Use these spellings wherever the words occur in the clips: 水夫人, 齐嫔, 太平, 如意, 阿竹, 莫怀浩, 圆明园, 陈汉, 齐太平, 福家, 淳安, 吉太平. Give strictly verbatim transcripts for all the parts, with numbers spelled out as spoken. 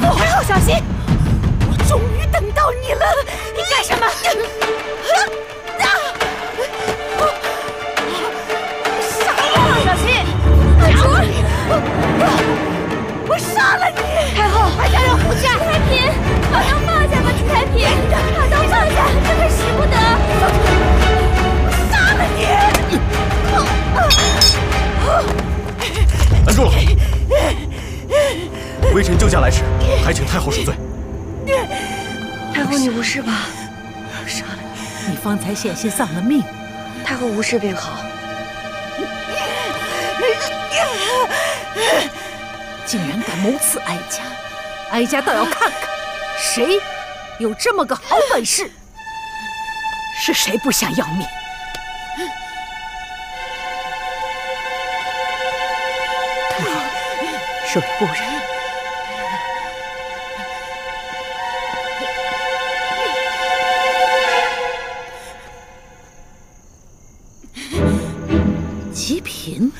莫怀浩，小心！我终于等到你了！你干什么？啊！杀我！小心！阿竹！我杀了你！太后，快叫人护驾！太平，把刀放下吧，太平！把刀放下，这可使不得！我杀了你！拦住了！ 微臣救驾来迟，还请太后恕罪。太后，你无事吧？杀了你，你方才险些丧了命。太后无事便好。竟然敢谋刺哀家，哀家倒要看看谁有这么个好本事。是谁不想要命？ 水夫人，齐嫔，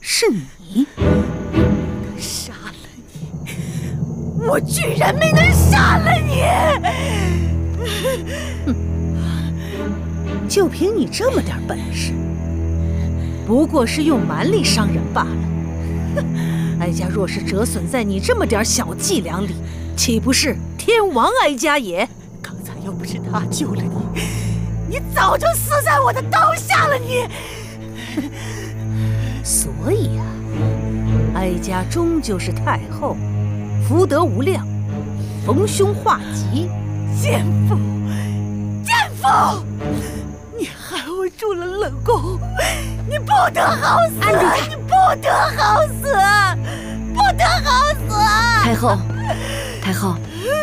是你！杀了你！我居然没能杀了你！就凭你这么点本事，不过是用蛮力伤人罢了。 哀家若是折损在你这么点小伎俩里，岂不是天亡哀家也？刚才要不是他救了你，你早就死在我的刀下了你。所以啊，哀家终究是太后，福德无量，逢凶化吉。奸夫，奸夫！你害我中了冷宫，你不得好死！按住他，你不得好死！ 不得好死！太后，太后，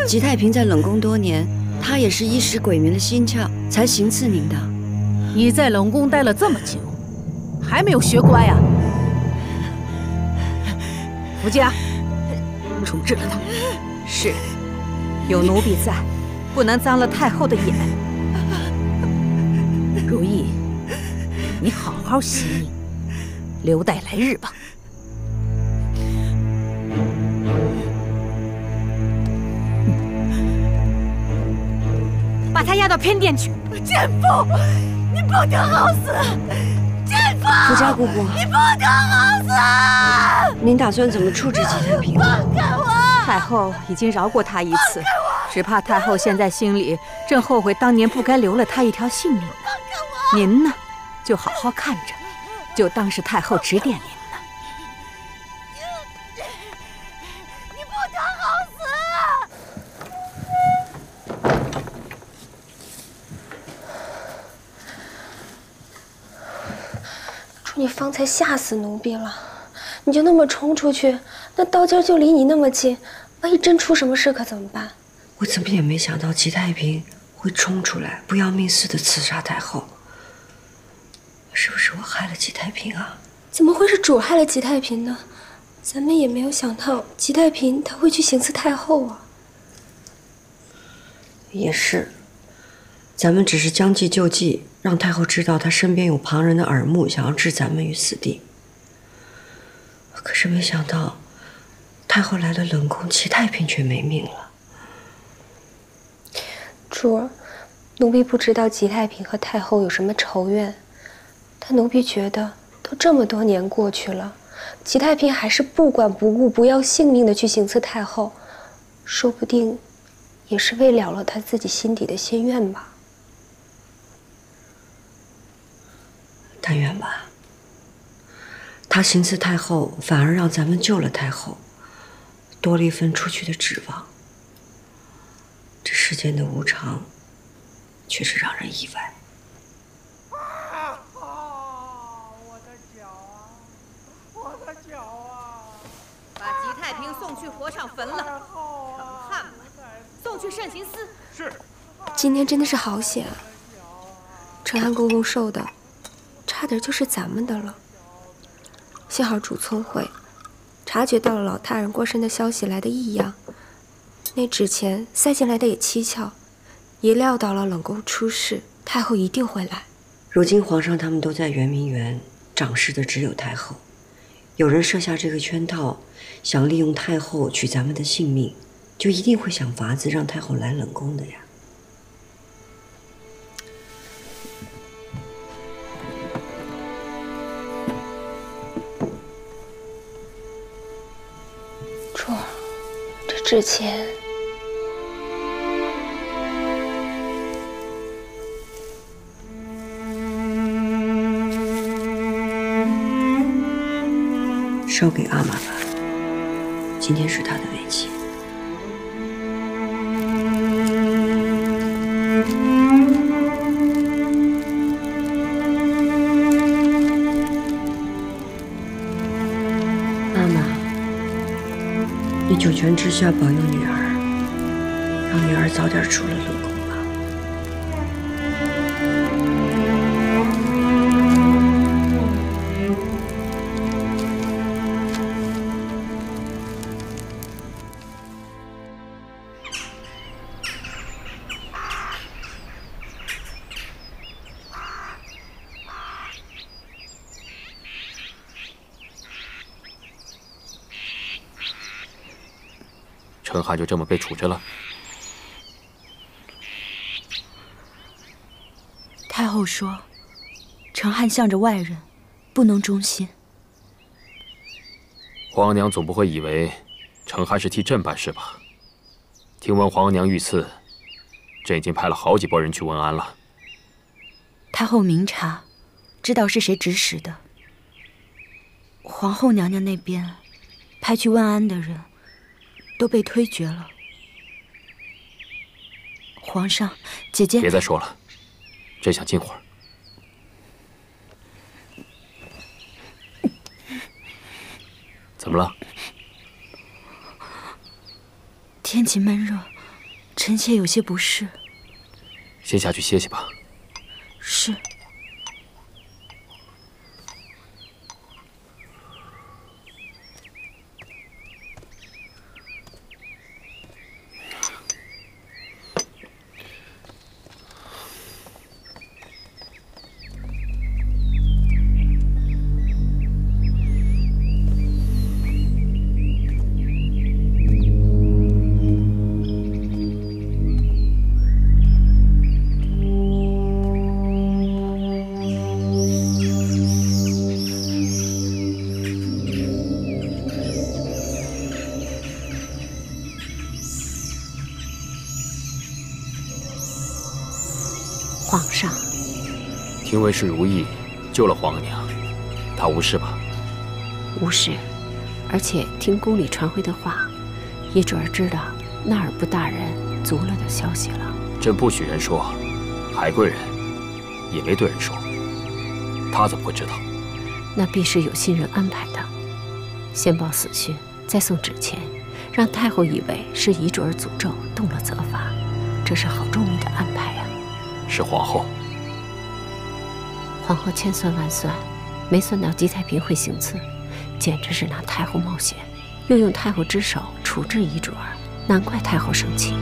吉太平在冷宫多年，他也是一时鬼迷了心窍，才行刺您的。你在冷宫待了这么久，还没有学乖啊？福家，处置了他。是，有奴婢在，不能脏了太后的眼。如意，你好好洗礼，留待来日吧。 把他押到偏殿去！奸夫，你不得好死！奸夫，福家姑姑，你不得好死！您打算怎么处置吉太平？放开我！太后已经饶过他一次，只怕太后现在心里正后悔当年不该留了他一条性命呢。您呢，就好好看着，就当是太后指点您了。你不得好死！ 你方才吓死奴婢了，你就那么冲出去，那刀尖就离你那么近，万一真出什么事可怎么办？我怎么也没想到齐太平会冲出来，不要命似的刺杀太后。是不是我害了齐太平啊？怎么会是主害了齐太平呢？咱们也没有想到齐太平他会去行刺太后啊。也是，咱们只是将计就计。 让太后知道她身边有旁人的耳目，想要置咱们于死地。可是没想到，太后来了冷宫，齐太平却没命了。主儿，奴婢不知道齐太平和太后有什么仇怨，但奴婢觉得都这么多年过去了，齐太平还是不管不顾、不要性命的去行刺太后，说不定也是为了了他自己心底的心愿吧。 但愿吧。他行刺太后，反而让咱们救了太后，多了一份出去的指望。这世间的无常，确实让人意外。啊！我的脚啊！我的脚啊！把吉太平送去火上焚了，成汉了，送去慎刑司。是。今天真的是好险啊！淳安公公受的。 差点就是咱们的了。幸好主聪慧，察觉到了老太人过身的消息来的异样，那纸钱塞进来的也蹊跷，也料到了冷宫出事，太后一定会来。如今皇上他们都在圆明园，掌事的只有太后，有人设下这个圈套，想利用太后取咱们的性命，就一定会想法子让太后来冷宫的呀。珠儿，这之前烧给阿玛吧，今天是他的为期。 你九泉之下保佑女儿，让女儿早点出了冷宫陈汉就这么被处置了？太后说，陈汉向着外人，不能忠心。皇额娘总不会以为陈汉是替朕办事吧？听闻皇额娘遇刺，朕已经派了好几拨人去问安了。太后明察，知道是谁指使的。皇后娘娘那边派去问安的人。 都被推决了。皇上，姐姐，别再说了，朕想静会儿。怎么了？天气闷热，臣妾有些不适。先下去歇息吧。是。 皇上，听闻是如意救了皇额娘，她无事吧？无事，而且听宫里传回的话，也准儿知道那尔布大人足了的消息了。朕不许人说，海贵人也没对人说，他怎么会知道？那必是有心人安排的，先报死讯，再送纸钱，让太后以为是遗准儿诅咒动了责罚，这是好周密的安排呀、啊。 是皇后，皇后千算万算，没算到吉太平会行刺，简直是拿太后冒险，又用太后之手处置遗主儿，难怪太后生气。